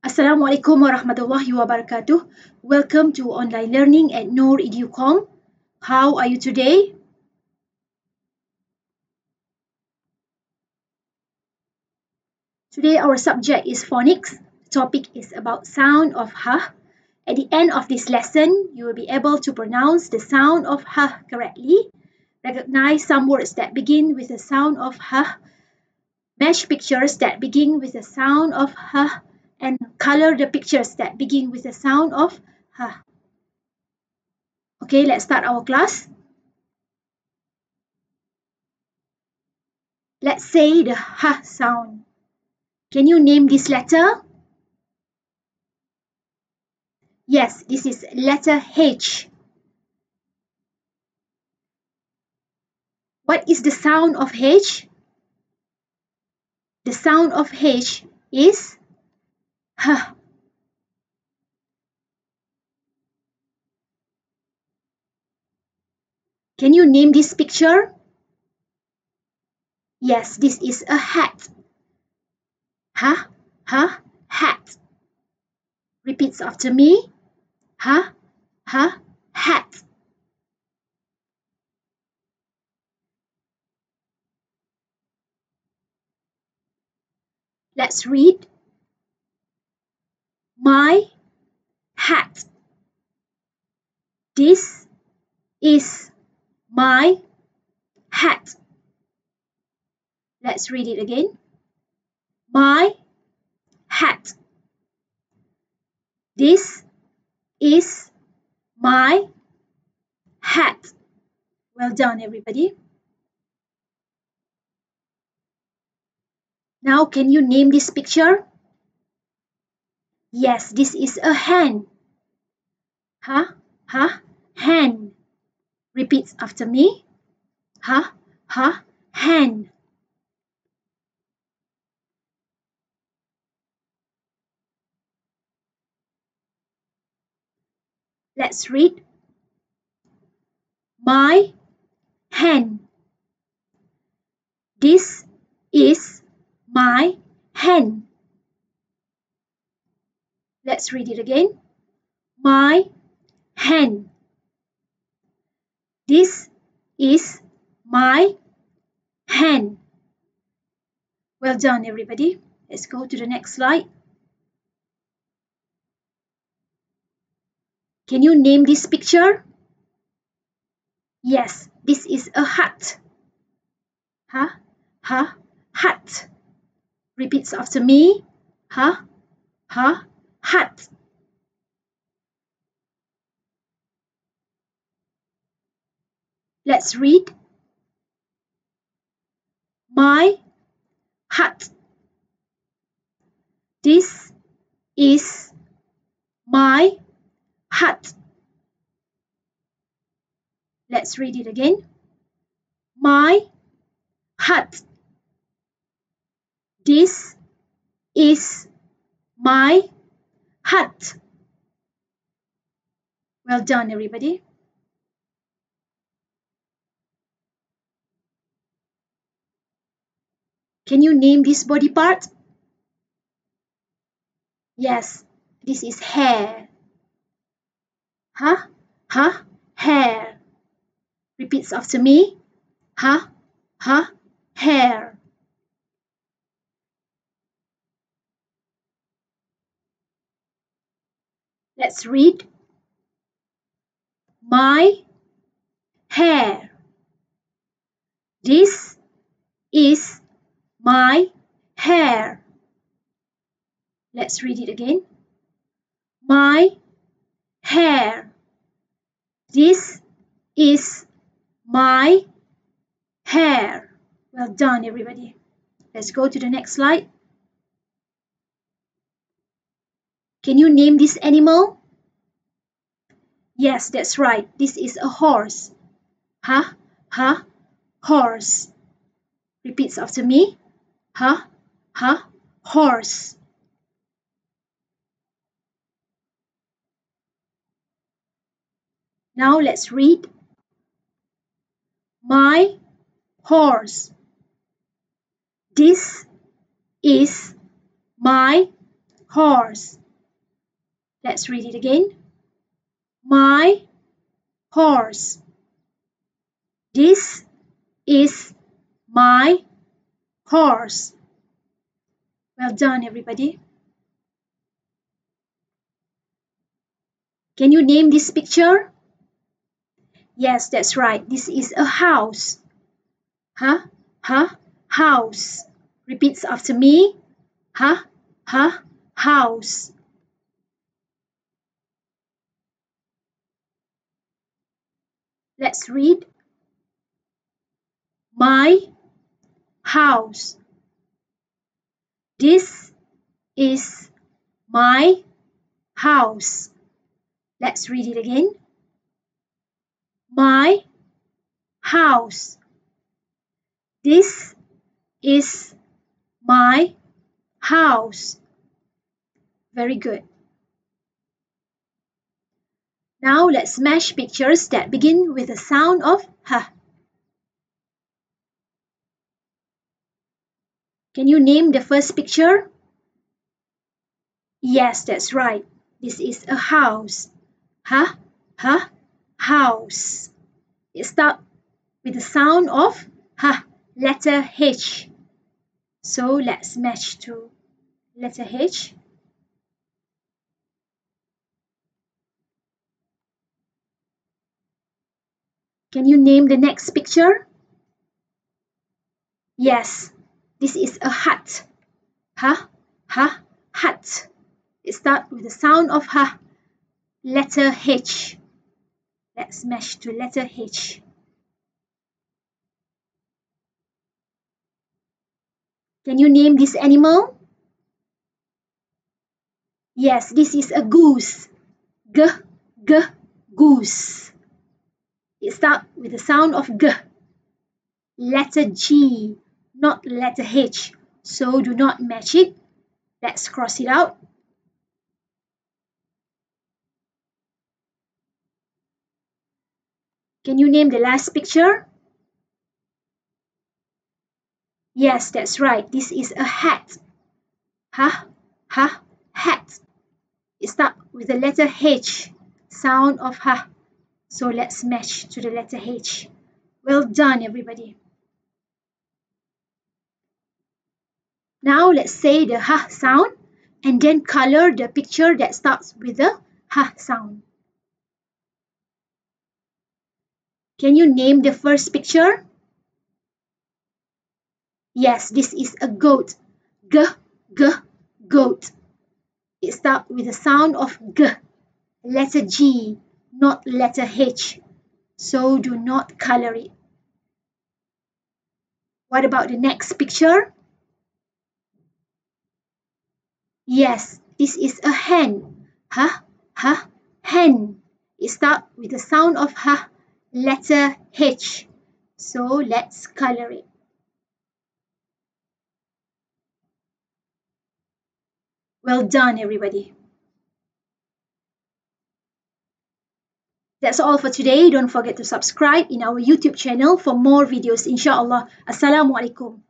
Assalamu alaikum wa rahmatullahi wa barakatuh. Welcome to online learning at NorEduCom. How are you today? Today our subject is phonics. The topic is about sound of ha. At the end of this lesson, you will be able to pronounce the sound of ha correctly. Recognize some words that begin with the sound of ha. Match pictures that begin with the sound of ha. And color the pictures that begin with the sound of ha. Okay, let's start our class. Let's say the ha sound. Can you name this letter? Yes, this is letter H. What is the sound of H? The sound of H is ha. Can you name this picture? Yes, this is a hat. Ha, ha, hat. Repeats after me. Ha, ha, hat. Let's read. My hat. This is my hat. Let's read it again. My hat. This is my hat. Well done, everybody. Now, can you name this picture? Yes, this is a hand. Ha, ha, hand. Repeat after me. Ha, ha, hand. Let's read. My hand. This is my hand. Let's read it again. My hand. This is my hand. Well done, everybody. Let's go to the next slide. Can you name this picture? Yes, this is a hat. Ha, ha, hat. Repeats after me. Ha, ha, hat. Let's read. My hat. This is my hat. Let's read it again. My hat. This is my hat. Well done, everybody. Can you name this body part? Yes, this is hair. Ha, ha, hair. Repeats after me. Ha, ha, hair. Let's read. My hair. This is my hair. Let's read it again. My hair. This is my hair. Well done, everybody. Let's go to the next slide. Can you name this animal? Yes, that's right. This is a horse. Ha, ha, horse. Repeats after me. Ha, ha, horse. Now let's read. My horse. This is my horse. Let's read it again. My horse. This is my horse. Well done, everybody. Can you name this picture? Yes, that's right. This is a house. Huh? Huh? House. Repeats after me. Huh? Huh? House. Let's read. My house. This is my house. Let's read it again. My house. This is my house. Very good. Now let's match pictures that begin with the sound of ha. Can you name the first picture? Yes, that's right. This is a house. Ha, ha, house. It starts with the sound of ha, letter H. So let's match to letter H. Can you name the next picture? Yes, this is a hut. Ha, ha, hut. It starts with the sound of ha, letter H. Let's match to letter H. Can you name this animal? Yes, this is a goose. G, g, goose. It starts with the sound of g, letter G, not letter H. So do not match it. Let's cross it out. Can you name the last picture? Yes, that's right. This is a hat. Ha, ha, hat. It starts with the letter H, sound of ha. So let's match to the letter H. Well done, everybody. Now let's say the ha sound and then color the picture that starts with the ha sound. Can you name the first picture? Yes, this is a goat. G, g, goat. It starts with the sound of g, letter G, not letter H. So do not color it. What about the next picture? Yes, this is a hen. Ha, ha, hen. It starts with the sound of ha, letter H. So let's color it. Well done, everybody. That's all for today. Don't forget to subscribe in our YouTube channel for more videos, inshallah. Assalamualaikum.